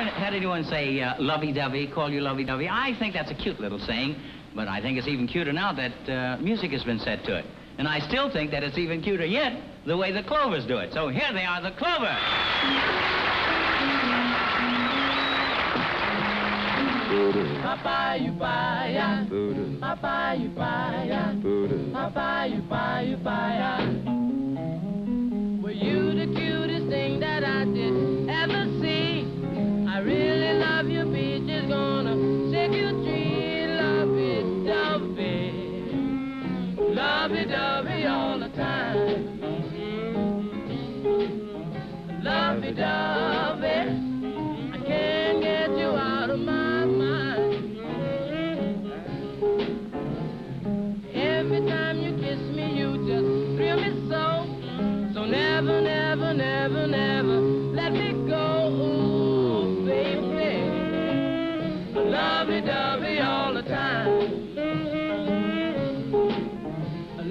ever had anyone say lovey dovey, call you lovey dovey? I think that's a cute little saying, but I think it's even cuter now that music has been set to it. And I still think that it's even cuter yet the way the Clovers do it. So here they are, the Clovers. Papayupaya, papayupaya, papayupaya. Were you the cutest thing that I did ever see? I really love you, bitch, it's gonna shake your tree. Lovey dovey, lovey dovey all the time. Lovey dovey, I can't get you out of my mind. Every time you kiss me, you just thrill me so. So never, never, never, never let me go, ooh, baby. Lovey dovey all the time.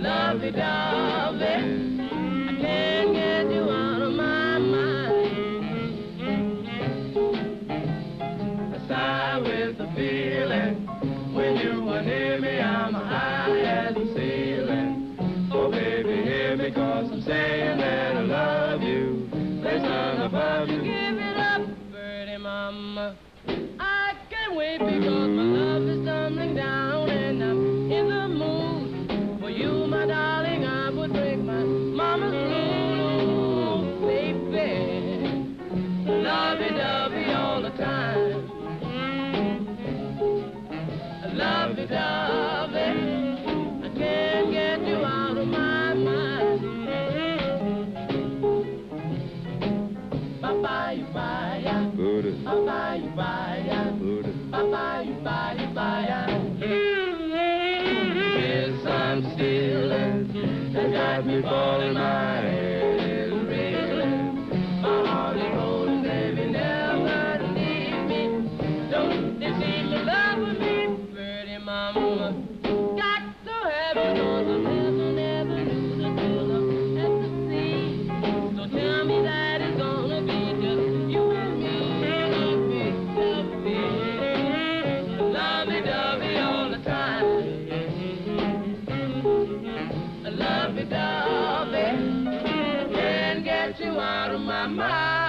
Lovey dovey. Because I'm saying that I love you. There's none above you. Give it up, birdie mama. I can't wait because my love is tumbling down and I'm in the mood. For you, my darling, I would break my mama's rule. Oh, baby, lovey-dovey all the time. Lovey-dovey. Yes, I'm stealing. They got me falling, my head is reeling. My heart is holding, baby, never leave me. Don't you see my love with me, pretty mama? Got so happy because I never, never lose a pillow at the sea. So tell me that it's gonna be just you and me. Lovey-dovey all the time. Lovey-dovey, can't get you out of my mind.